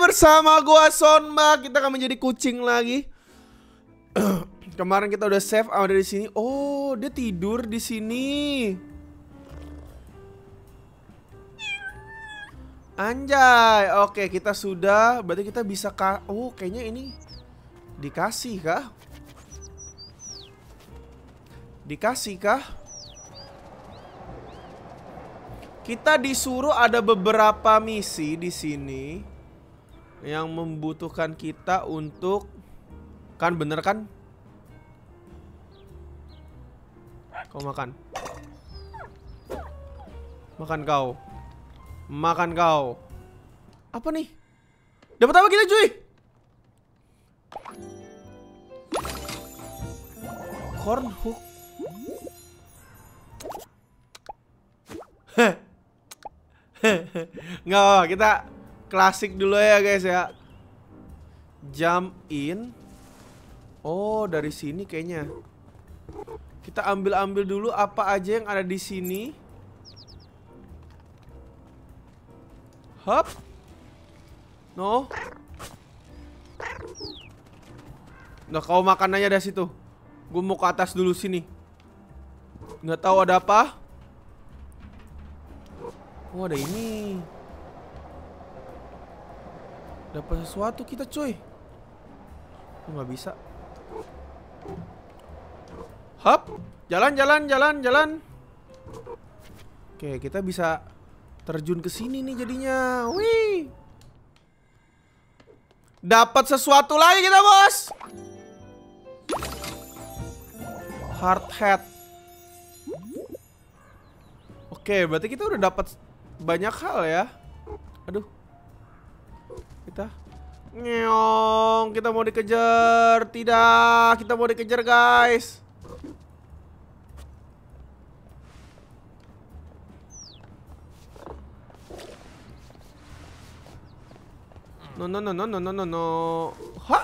bersama gua Sonma. Kita akan menjadi kucing lagi. Kemarin kita udah save ada di sini. Oh, dia tidur di sini. Anjay. Oke, kita sudah. Berarti kita bisa oh, kayaknya ini dikasih kah? Dikasih kah? Kita disuruh ada beberapa misi di sini yang membutuhkan kita untuk kan bener kan? Kau makan. Makan kau. Makan kau. Apa nih? Dapat apa kita, cuy? Corn hook. Nggak apa-apa, kita klasik dulu ya guys ya. Jump in. Oh, dari sini kayaknya. Kita ambil-ambil dulu apa aja yang ada di sini. Hop. No. Nah, kau makan aja dari situ. Gue mau ke atas dulu sini. Nggak tahu ada apa. Oh, ada ini. Dapat sesuatu kita, cuy. Nggak bisa. Hop. Jalan, jalan, jalan, jalan. Oke, kita bisa terjun ke sini nih jadinya. Wih. Dapat sesuatu lagi kita, bos. Hard hat. Oke, berarti kita udah dapat banyak hal ya. Aduh. Kita ngeong, kita mau dikejar. Tidak, kita mau dikejar, guys. No no no no no no no no. Ha.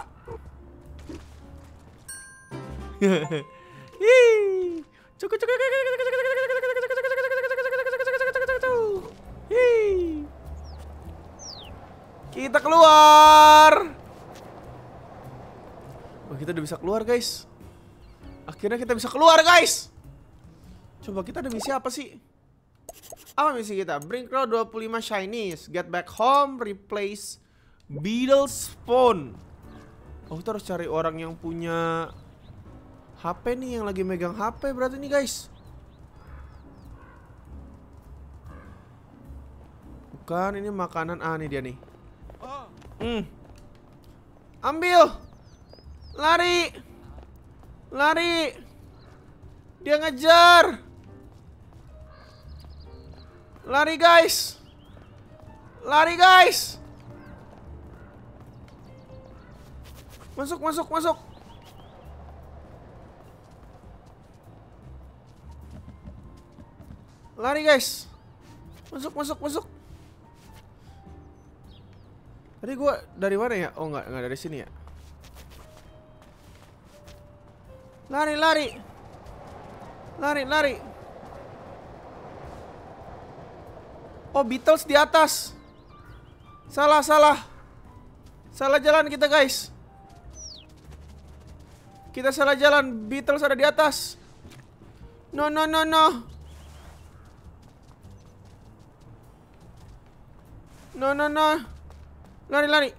Hih. Cukup cukup. Kita keluar. Oh, kita udah bisa keluar, guys. Akhirnya kita bisa keluar, guys. Coba kita ada misi apa sih? Apa misi kita? Bring crowd 25 shinies, get back home, replace Beatles phone. Oh, kita harus cari orang yang punya HP nih, yang lagi megang HP berarti nih, guys. Bukan, ini makanan. Ah, nih dia nih. Ambil. Lari. Lari. Dia ngejar. Lari, guys. Lari, guys. Masuk, masuk, masuk. Lari, guys. Masuk, masuk, masuk. Tadi gue dari mana ya? Oh, enggak dari sini ya. Lari, lari. Lari, lari. Oh, Beatles di atas. Salah, salah. Salah jalan kita, guys. Kita salah jalan. Beatles ada di atas. No, no, no, no. No, no, no. Lari, lari.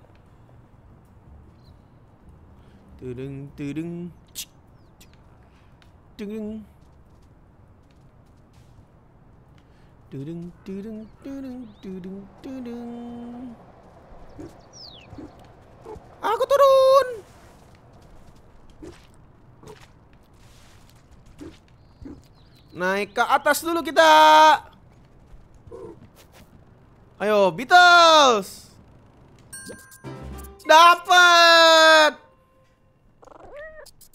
Tudung, tudung. Tudung. Tudung, tudung, tudung, tudung, tudung. Aku turun. Naik ke atas dulu kita. Ayo, Beatles. Dapat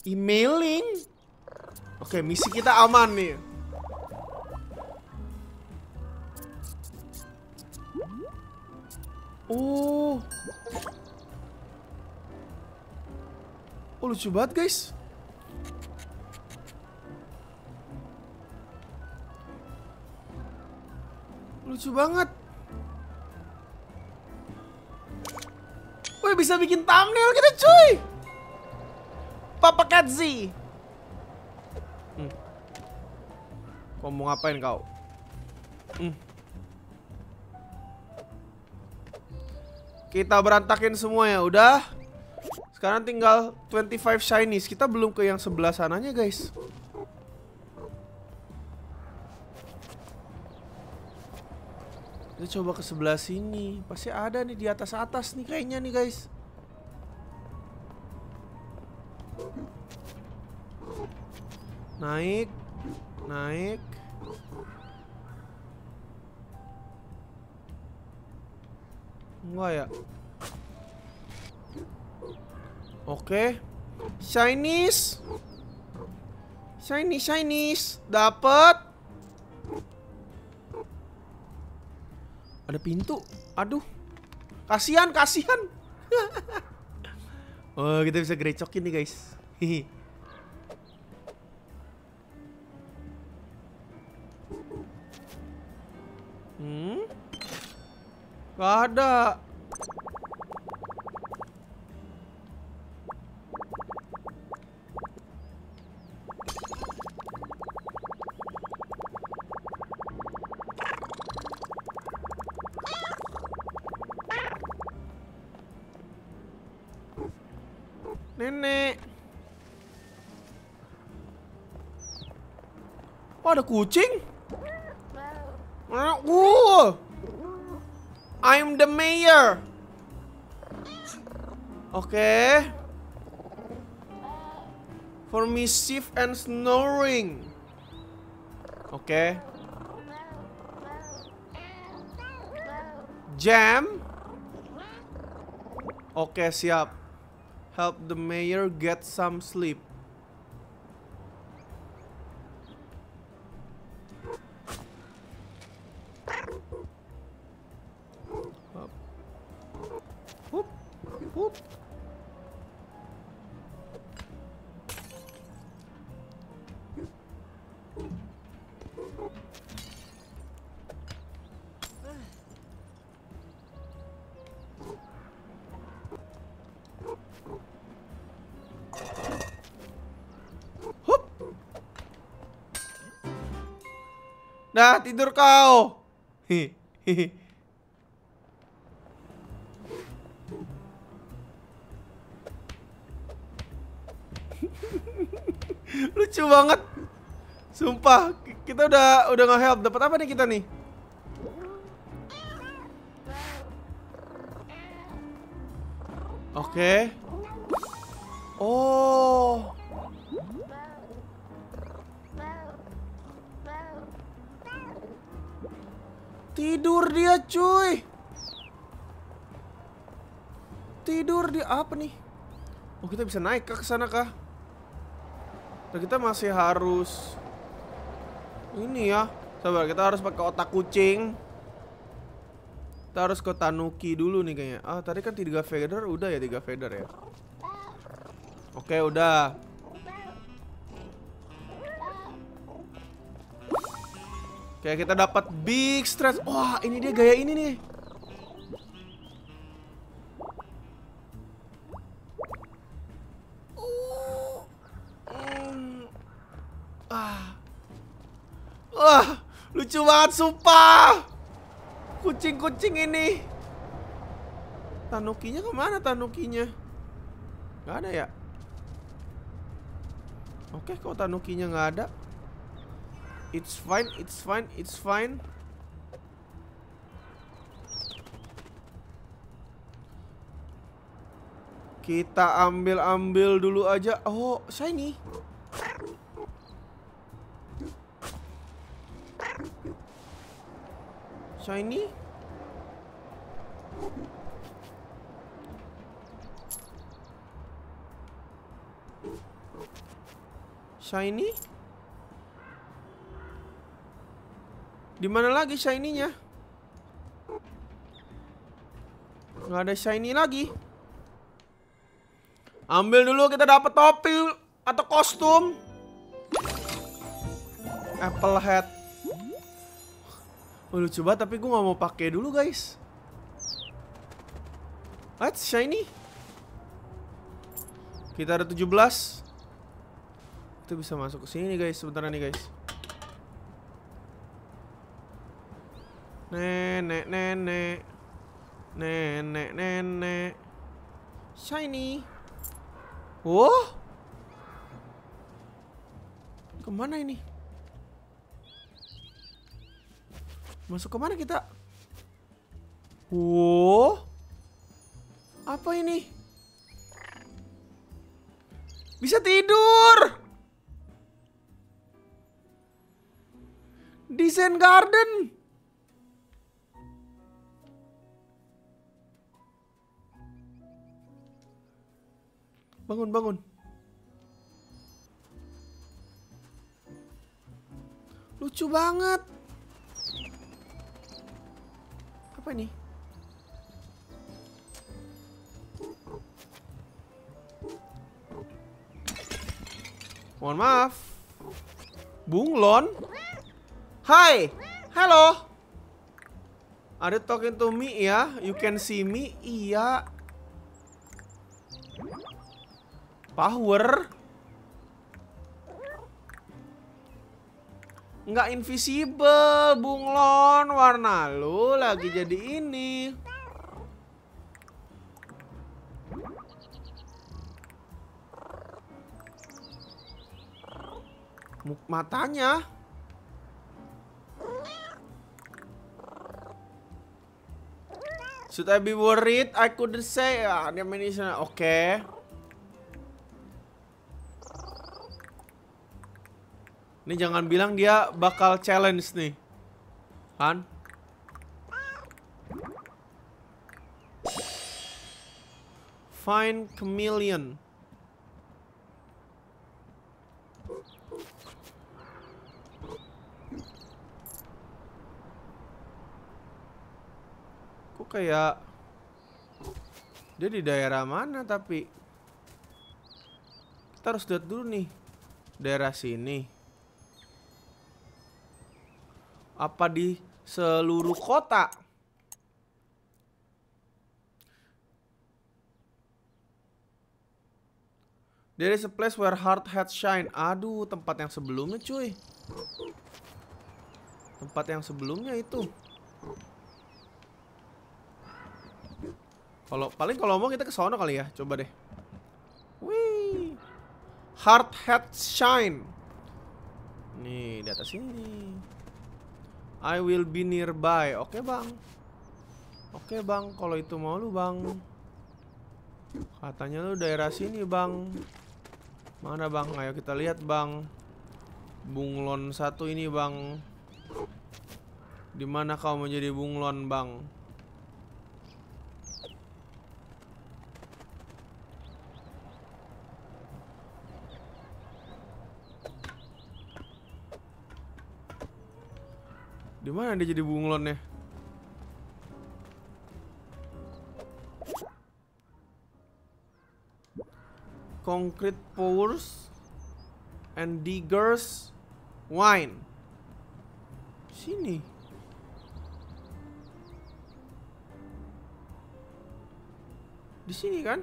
emailing. Oke, misi kita aman nih. Oh, oh, lucu banget, guys. Lucu banget. sampai bisa bikin thumbnail kita, cuy. Papa Katzi. Kau mau ngapain kau? Kita berantakin semuanya, udah. Sekarang tinggal 25 shinies. Kita belum ke yang sebelah sananya, guys. Kita coba ke sebelah sini. Pasti ada nih di atas-atas nih kayaknya nih, guys. Naik. Naik. Enggak ya. Oke. Shinies. Shinies, shinies. Dapat. Ada pintu. Aduh. Kasihan, kasihan. Oh, kita bisa gerecokin nih, guys. Gak ada. Nenek. Oh, ada kucing. I'm the mayor. Oke. For mischief and snoring. Oke. Jam. Oke, siap. Help the mayor get some sleep. Dah tidur kau. Lucu banget. Sumpah, kita udah nge-help. Dapat apa nih kita nih? Oke. Oh. Tidur dia, cuy. Tidur dia apa nih? Oh, kita bisa naik ke sana kah? Nah, kita masih harus ini ya. Sabar, kita harus pakai otak kucing. Kita harus ke Tanuki dulu nih kayaknya. Ah, tadi kan 3 feather udah ya, 3 feather ya. Oke, udah. Kayak kita dapat big stretch. Wah, ini dia gaya ini nih. Lucu banget, sumpah. Kucing-kucing ini. Tanukinya kemana tanukinya? Gak ada ya? Oke, kok tanukinya gak ada? It's fine, it's fine, it's fine. Kita ambil-ambil dulu aja. Oh, shiny. Shiny. Shiny. Di mana lagi shiny-nya? Nggak ada shiny lagi. Ambil dulu, kita dapat topi atau kostum. Apple hat. Oh, lucu banget, tapi gue nggak mau pakai dulu, guys. What? Shiny? Kita ada 17. Kita bisa masuk ke sini guys, sebentar nih guys. Nenek nenek. Nenek nenek. Shiny. Wow. Kemana ini? Masuk kemana kita? Wow. Apa ini? Bisa tidur. Desain garden. Bangun, bangun. Lucu banget. Apa ini? Mohon maaf, bunglon. Hai, halo. Ada talking to me ya? You can see me? Iya. Power. Nggak invisible, bunglon. Warna lu lagi jadi ini. Matanya. Should I be worried? I couldn't say. Oke. Ini jangan bilang dia bakal challenge nih, kan? Find chameleon. Kayak dia di daerah mana, tapi kita harus lihat dulu nih daerah sini apa di seluruh kota. There is a place where heart had shine. Aduh, tempat yang sebelumnya cuy, tempat yang sebelumnya itu. Kalau paling kalau mau kita ke sono kali ya, coba deh. Wih, Heart Head Shine. Nih di atas sini. I will be nearby. Oke bang. Oke bang, kalau itu mau lu bang. Katanya lu daerah sini bang. Mana bang? Ayo kita lihat bang. Bunglon satu ini bang. Dimana kau menjadi bunglon bang? Di mana dia jadi bunglonnya? Concrete powers and diggers wine. Sini. Di sini kan?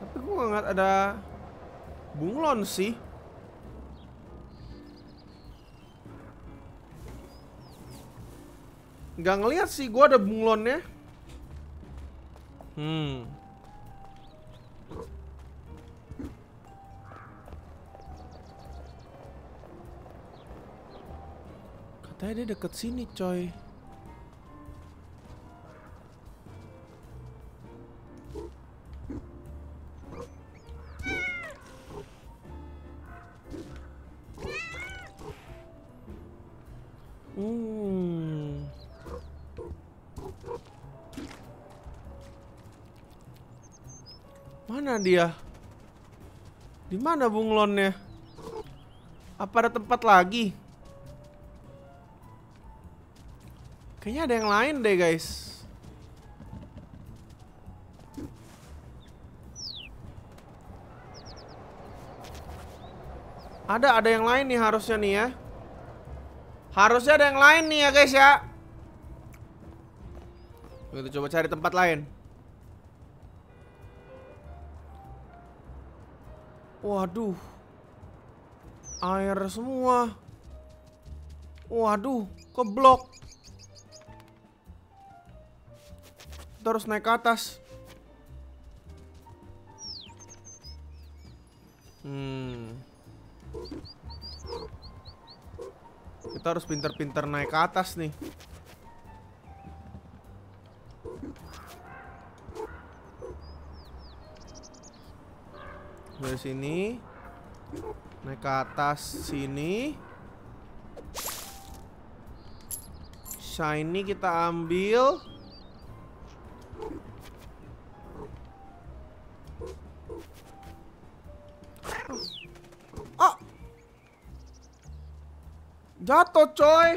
Tapi gua nggak ngeliat ada bunglon sih. Gak ngeliat sih gue ada bunglonnya. Katanya dia deket sini coy. Mana dia? Di mana bunglonnya? Apa ada tempat lagi? Kayaknya ada yang lain deh, guys. Ada yang lain nih harusnya nih ya. Harusnya ada yang lain nih ya, guys ya. Kita coba cari tempat lain. Waduh. Air semua. Waduh, keblok. Terus naik ke atas. Kita harus pintar-pintar naik ke atas nih. Dari sini naik ke atas sini. Shiny kita ambil. Jatuh coy.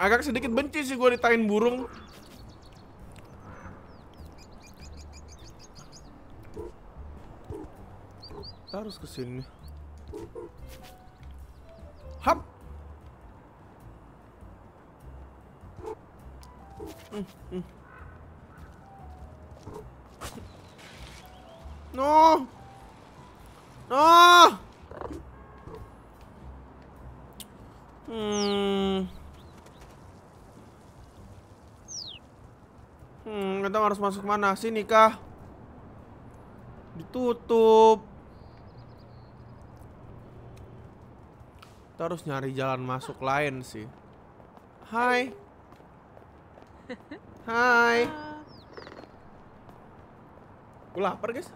Agak sedikit benci sih gue ditain burung. Kita harus kesini. Hap. No. No. Kita harus masuk mana? Sini kah? Ditutup. Terus nyari jalan masuk lain sih. Hai. Hai. Gue lapar guys.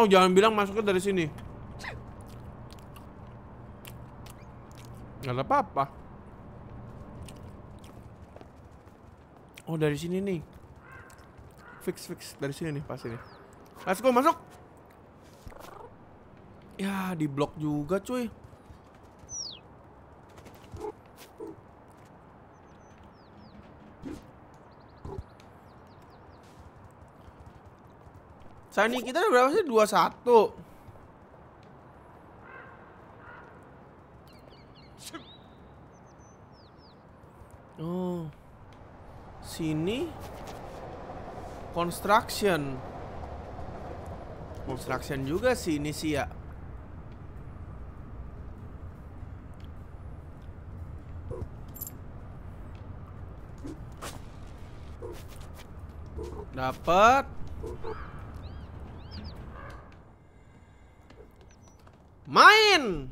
Oh, jangan bilang masuknya dari sini. Gak ada apa-apa. Oh, dari sini nih. Fix dari sini nih pas ini. Let's go, masuk. Ya, di blok juga, cuy. Shiny kita berapa sih? 21. Oh. Sini construction. Construction juga sih ini sih ya. Dapat. Main.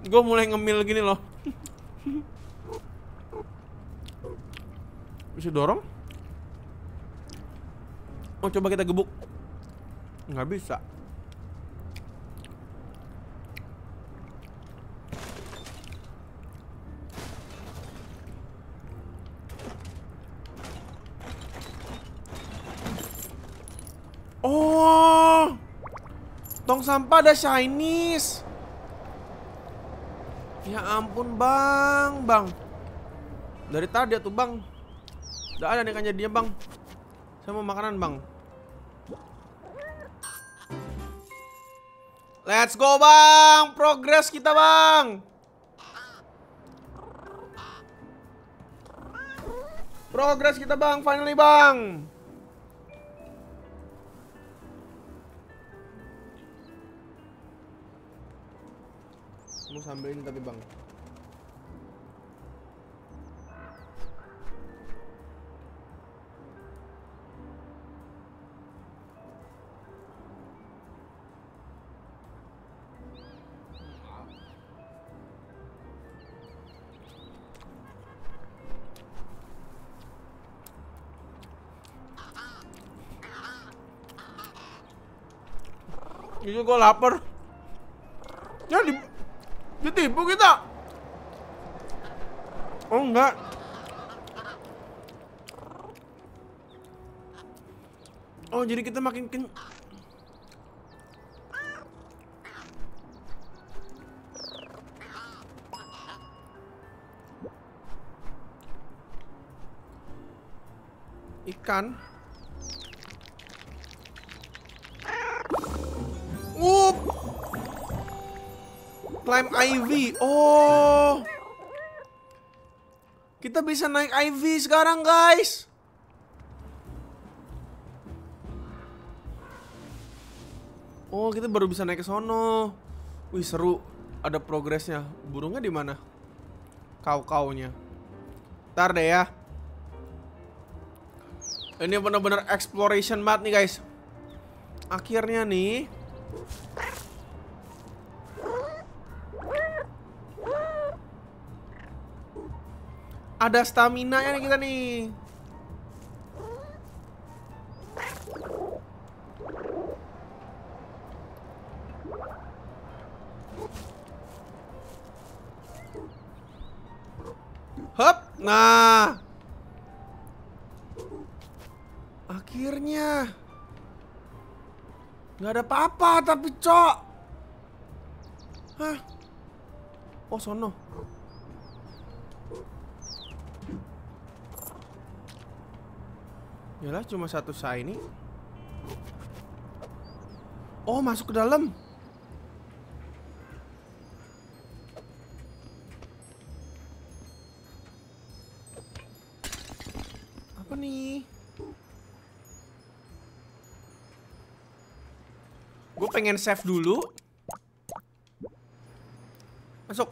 Gue mulai ngemil gini loh. Bisa dorong? Oh, coba kita gebuk. Nggak bisa. Tong sampah ada Chinese. Ya ampun bang, bang. Dari tadi tuh bang. Udah ada nih kan jadinya bang. Saya mau makanan bang. Let's go bang, progres kita bang. Progres kita bang, finally bang. Sambil ini tapi bang. Itu gue lapar. Ya ditipu kita. Oh enggak. Oh jadi kita makin ikan. Climb Ivy. Oh, kita bisa naik Ivy sekarang, guys. Oh, kita baru bisa naik ke sono. Wih, seru. Ada progresnya. Burungnya di mana? Kau-kaunya. Ntar deh ya. Ini bener-bener exploration banget nih, guys. Akhirnya nih. Ada stamina ya nih kita nih. Hup. Nah. Akhirnya. Nggak ada apa-apa tapi cok. Hah. Oh sono. Yalah cuma satu shiny. Oh masuk ke dalam. Apa nih? Gue pengen save dulu. Masuk.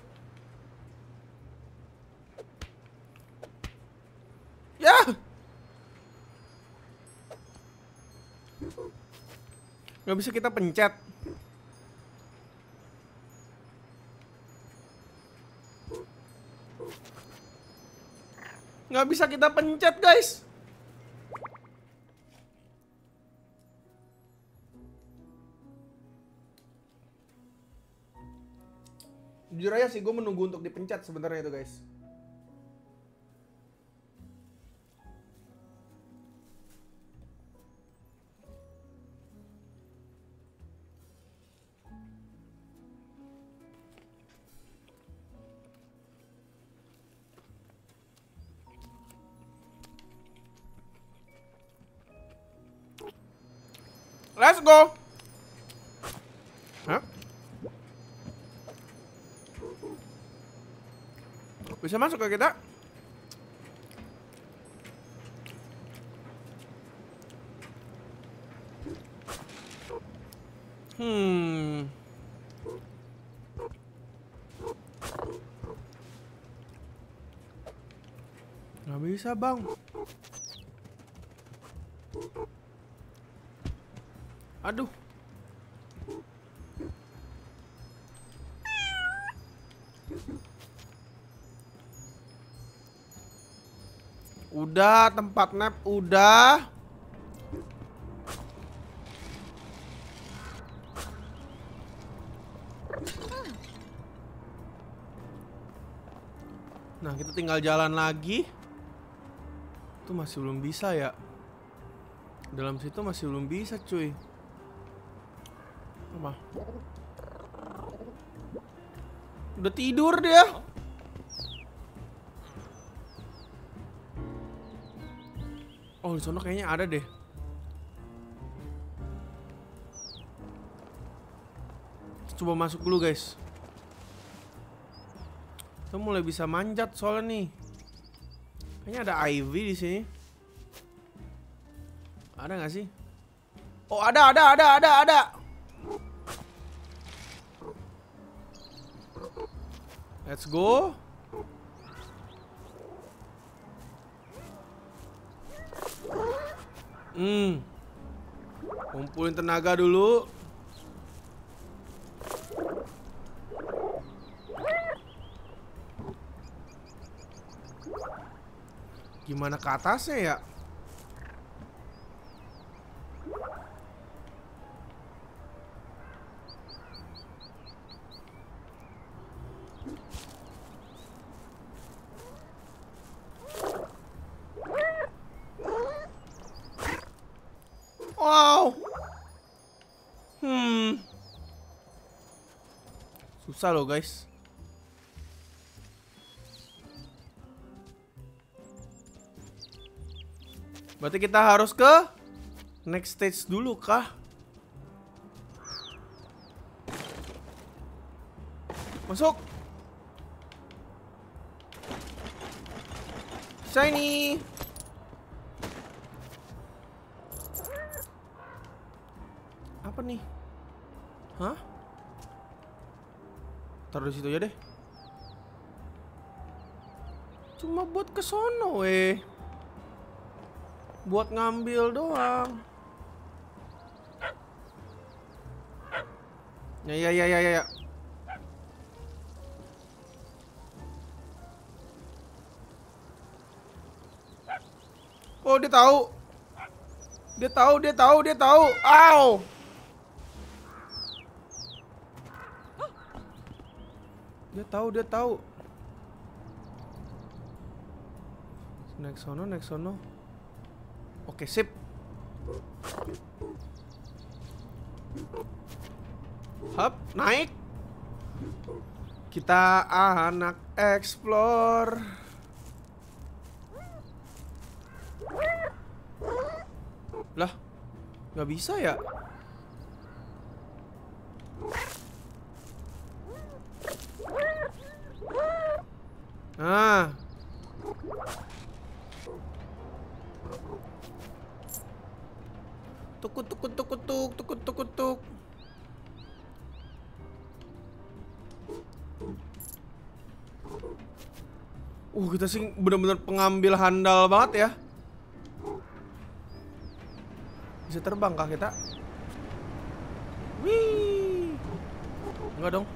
Ya. Nggak bisa kita pencet. Nggak bisa kita pencet, guys. Jujur aja sih, gue menunggu untuk dipencet sebenarnya itu, guys. Let's go. Hah? Bisa masuk ke kita? Nggak bisa, Bang. Aduh. Udah, tempat nap udah. Nah, kita tinggal jalan lagi. Itu masih belum bisa ya. Dalam situ masih belum bisa, cuy. Apa? Udah tidur dia. Oh, di sana kayaknya ada deh. Coba masuk dulu, guys. Kita mulai bisa manjat soalnya nih. Kayaknya ada Ivy di sini. Ada nggak sih? Oh, ada. Let's go. Kumpulin tenaga dulu. Gimana ke atasnya ya? Wow. Susah loh guys. Berarti kita harus ke next stage dulu kah? Masuk. Shiny. Apa nih? Hah? Taruh di situ aja deh. Cuma buat ke sono weh. Buat ngambil doang. Ya. Oh, dia tahu. Dia tahu. Au. Dia tahu. Next sono. Oke, sip. Hop, naik. Kita anak explore. Lah, nggak bisa ya? Ah. Tuk. Kita sih bener-bener pengambil handal banget ya. Bisa terbang kah kita? Wih. Enggak dong.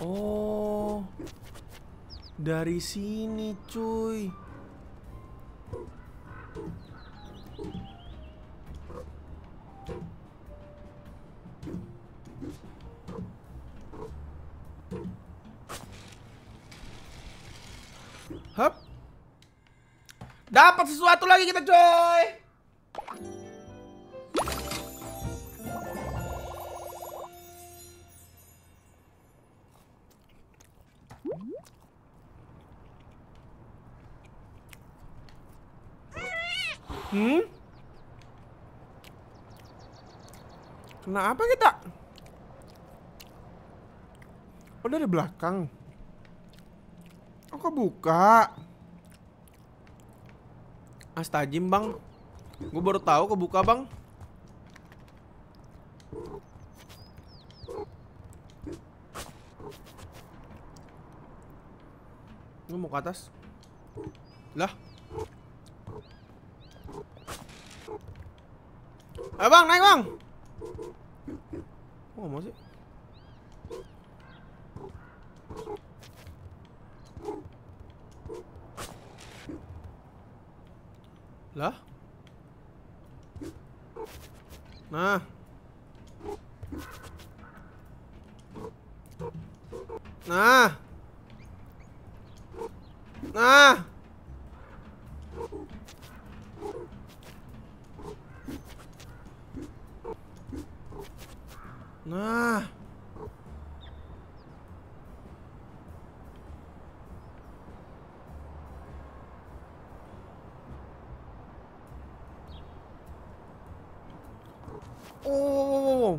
Oh. Dari sini, cuy. Hup. Dapat sesuatu lagi kita, coy. Kena apa kita? Oh, dari belakang. Oh, kok buka? Astajim, Bang. Gue baru tahu kebuka, Bang. Gue mau ke atas. Lah. Ayo, Bang, naik, Bang. Oh, mau sih. Lah. Nah. Nah. Nah. Oh.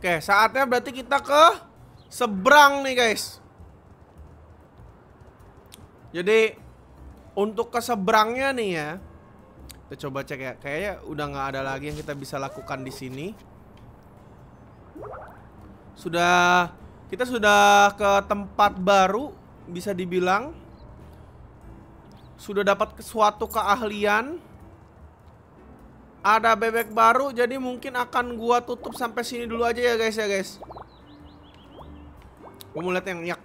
Oke, saatnya berarti kita ke seberang nih, guys. Jadi untuk ke seberangnya nih ya. Kita coba cek ya. Kayaknya udah nggak ada lagi yang kita bisa lakukan di sini. Kita sudah ke tempat baru, bisa dibilang sudah dapat suatu keahlian. Ada bebek baru, jadi mungkin akan gua tutup sampai sini dulu aja ya guys Gua mau lihat yang yak.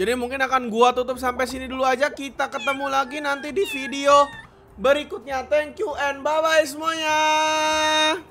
Jadi mungkin akan gua tutup sampai sini dulu aja. Kita ketemu lagi nanti di video berikutnya. Thank you and bye-bye semuanya.